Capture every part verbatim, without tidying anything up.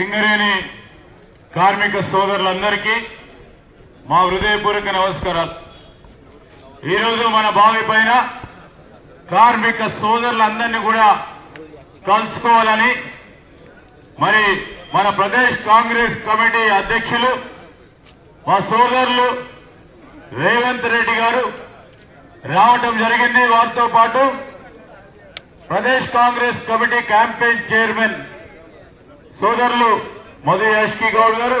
సింగరేణి కార్మిక సోదరులందరికీ మా హృదయపూర్వక నమస్కారాలు. ఈ రోజు మన బావిపైన కార్మిక సోదరులందరిని కూడా కలుసుకోవాలని మరి మన ప్రదేశ్ కాంగ్రెస్ కమిటీ అధ్యక్షులు మా సోదరులు రేవంత్ రెడ్డి గారు రావడం జరిగింది. వారితో పాటు Pradesh Congress committee campaign chairman సోదరులు మోదు యాష్కి గౌడ్ గారు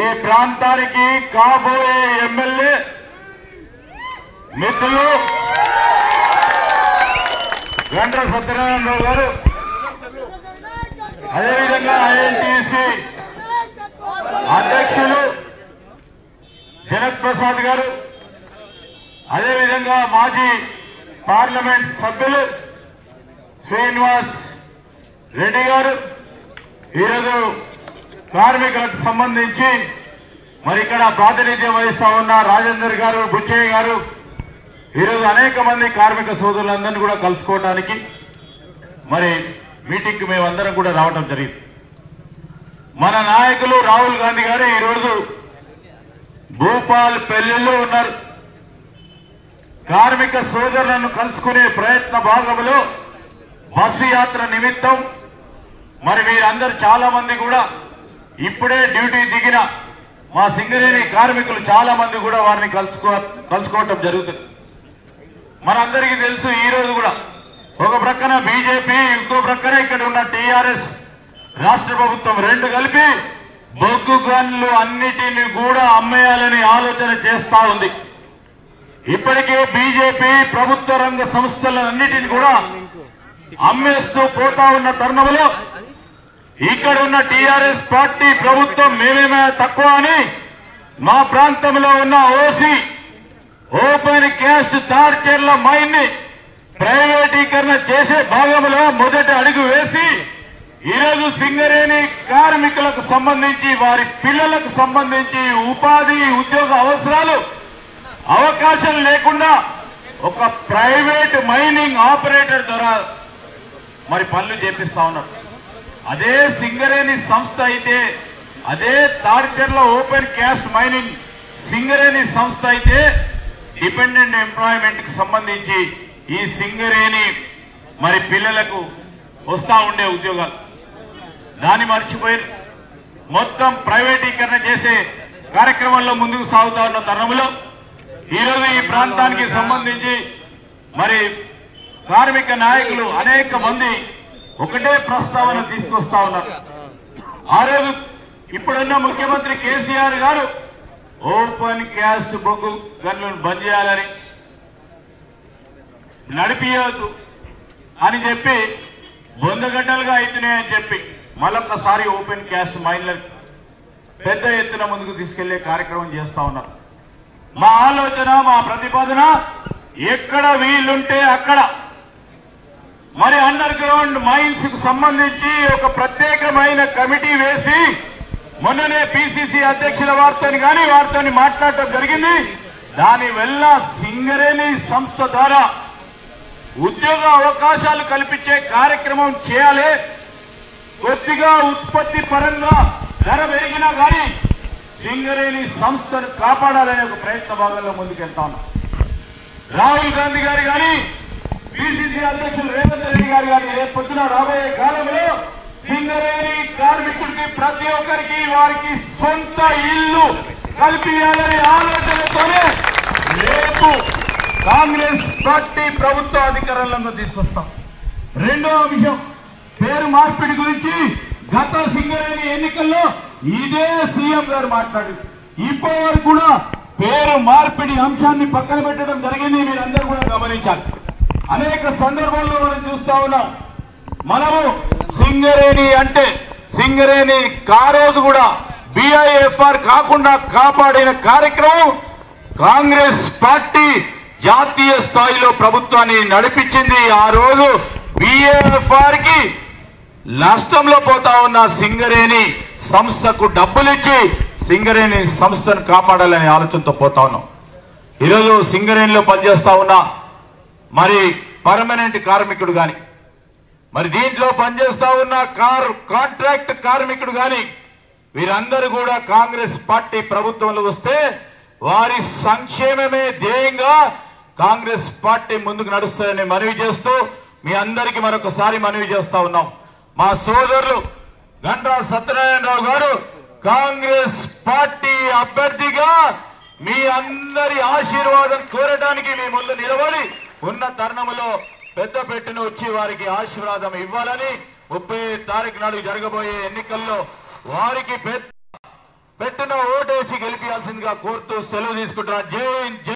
ఈ ప్రాంతానికి కాబోయే ఎమ్మెల్యే మిత్రులు గండ్ర సత్యనారాయణ గారు, అదేవిధంగా ఐఎన్టీసీ అధ్యక్షులు దినేష్ ప్రసాద్ గారు, అదేవిధంగా మాజీ పార్లమెంట్ సభ్యులు శ్రీనివాస్ రెడ్డి గారు. ఈరోజు కార్మికులకు సంబంధించి మరి ఇక్కడ ప్రాతినిధ్యం వహిస్తా ఉన్న రాజేందర్ గారు, బుచ్చయ్య గారు ఈరోజు అనేక మంది కార్మిక సోదరులందరినీ కూడా కలుసుకోవడానికి మరి మీటింగ్కి మేమందరం కూడా రావడం జరిగింది. మన నాయకులు రాహుల్ గాంధీ గారు ఈరోజు భూపాల్ పెళ్లిలో ఉన్నారు. కార్మిక సోదరులను కలుసుకునే ప్రయత్న భాగంలో బస్సు యాత్ర నిమిత్తం మరి మీరందరూ చాలా మంది కూడా ఇప్పుడే డ్యూటీ దిగిన మా సింగరేణి కార్మికులు చాలా మంది కూడా వారిని కలుసుకో కలుసుకోవటం జరుగుతుంది. మనందరికీ తెలుసు ఈరోజు కూడా ఒక ప్రక్కన బీజేపీ, ఇంకో ప్రక్కన ఇక్కడ ఉన్న టీఆర్ఎస్ రాష్ట్ర ప్రభుత్వం రెండు కలిపి బొగ్గు గన్లు అన్నిటిని కూడా అమ్మేయాలని ఆలోచన చేస్తా ఉంది. ఇప్పటికే బీజేపీ ప్రభుత్వ రంగ సంస్థలన్నిటిని కూడా అమ్మేస్తూ పోతా ఉన్న తరుణంలో ఇక్కడ ఉన్న టీఆర్ఎస్ పార్టీ ప్రభుత్వం మేమేమే తక్కువ అని మా ప్రాంతంలో ఉన్న OC open cast Tadicherla mine ని ప్రైవేటీకరణ చేసే భాగంలో మొదటి అడుగు వేసి ఈరోజు సింగరేణి కార్మికులకు సంబంధించి వారి పిల్లలకు సంబంధించి ఉపాధి ఉద్యోగ అవసరాలు అవకాశం లేకుండా ఒక ప్రైవేట్ మైనింగ్ ఆపరేటర్ ద్వారా మరి పనులు చేపిస్తా ఉన్నారు. అదే సింగరేణి సంస్థ అయితే, అదే Tadicherla open cast mining Singareni సంస్థ అయితే డిపెండెంట్ ఎంప్లాయ్మెంట్ కి సంబంధించి ఈ సింగరేణి మరి పిల్లలకు వస్తా ఉండే ఉద్యోగాలు దాన్ని మర్చిపోయారు. మొత్తం ప్రైవేటీకరణ చేసే కార్యక్రమంలో ముందుకు సాగుతా ఉన్న తరుణంలో ఈరోజు ఈ ప్రాంతానికి సంబంధించి మరి కార్మిక నాయకులు అనేక మంది ఒకటే ప్రస్తావన తీసుకొస్తా ఉన్నారు. ఆ రోజు ఇప్పుడున్న ముఖ్యమంత్రి కేసీఆర్ గారు ఓపెన్ క్యాస్ట్ బొగ్గు గన్లను బంద్ చేయాలని, నడిపియద్దు అని చెప్పి బొందగడ్డలుగా అవుతున్నాయని చెప్పి మళ్ళొక్కసారి ఓపెన్ క్యాస్ట్ మైన్లను పెద్ద ఎత్తున ముందుకు తీసుకెళ్లే కార్యక్రమం చేస్తా ఉన్నారు. మా ఆలోచన, మా ప్రతిపాదన ఎక్కడ వీలుంటే అక్కడ మరి అండర్ గ్రౌండ్ మైన్స్ కు సంబంధించి ఒక ప్రత్యేకమైన కమిటీ వేసి మొన్ననే బీసీసీ అధ్యక్షుల వారితో కానీ వారితో మాట్లాడటం జరిగింది. దానివల్ల సింగరేణి సంస్థ ద్వారా ఉద్యోగ అవకాశాలు కల్పించే కార్యక్రమం చేయాలి. కొద్దిగా ఉత్పత్తి పరంగా ధర పెరిగినా కానీ సింగరేణి సంస్థను కాపాడాలనే ఒక ప్రయత్న భాగంలో ముందుకెళ్తా ఉన్నాం. రాహుల్ గాంధీ గారు కానీ, బీసీసీ అధ్యక్షులు రేవంత్ రెడ్డి గారు కానీ రేపు పొద్దున రాబోయే కాలంలో సింగరేణి కార్మికుడికి ప్రతి ఒక్కరికి వారికి సొంత ఇల్లు కల్పించాలనే ఆలోచనతోనే రేపు కాంగ్రెస్ పార్టీ ప్రభుత్వ అధికారంలో తీసుకొస్తాం. రెండో అంశం, పేరు మార్పిడి గురించి గత సింగరేణి ఎన్నికల్లో ఇదే సీఎం గారు మాట్లాడారు. ఇప్పటి వరకు కూడా పేరు మార్పిడి అంశాన్ని పక్కన పెట్టడం జరిగింది. మీరందరూ కూడా గమనించాలి. అనేక సందర్భాల్లో మనం చూస్తా ఉన్నాం. మనము సింగరేణి అంటే సింగరేణి కారోజు కూడా బిఐఎఫ్ఆర్ కాకుండా కాపాడిన కార్యక్రమం కాంగ్రెస్ పార్టీ జాతీయ స్థాయిలో ప్రభుత్వాన్ని నడిపించింది. ఆ రోజు బిఐఎఫ్ఆర్ కి నష్టంలో పోతా ఉన్న సింగరేణి సంస్థకు డబ్బులిచ్చి సింగరేణి సంస్థను కాపాడాలనే ఆలోచనతో పోతా ఉన్నాం. ఈరోజు సింగరేణిలో పనిచేస్తా ఉన్న మరి పర్మనెంట్ కార్మికుడు కానీ, మరి దీంట్లో పనిచేస్తా ఉన్న కార్ కాంట్రాక్ట్ కార్మికుడు గాని వీరందరూ కూడా కాంగ్రెస్ పార్టీ ప్రభుత్వంలో వస్తే వారి సంక్షేమమే ధ్యేయంగా కాంగ్రెస్ పార్టీ ముందుకు నడుస్తుందని మనవి చేస్తూ మీ అందరికీ మరొకసారి మనవి చేస్తా ఉన్నాం. మా సోదరులు గండ్రా సత్యనారాయణరావు గారు కాంగ్రెస్ పార్టీ అభ్యర్థిగా మీ అందరి ఆశీర్వాదం కోరడానికి మీ ముందు నిలబడి ఉన్న తరుణంలో పెద్దపేటను వచ్చి వారికి ఆశీర్వాదం ఇవ్వాలని ముప్పై తారీఖు నాడు జరగబోయే ఎన్నికల్లో వారికి పెద్ద పెట్టిన ఓటేసి గెలిపించాల్సిందిగా కోరుతూ సెలవు తీసుకుంటున్నారు. జై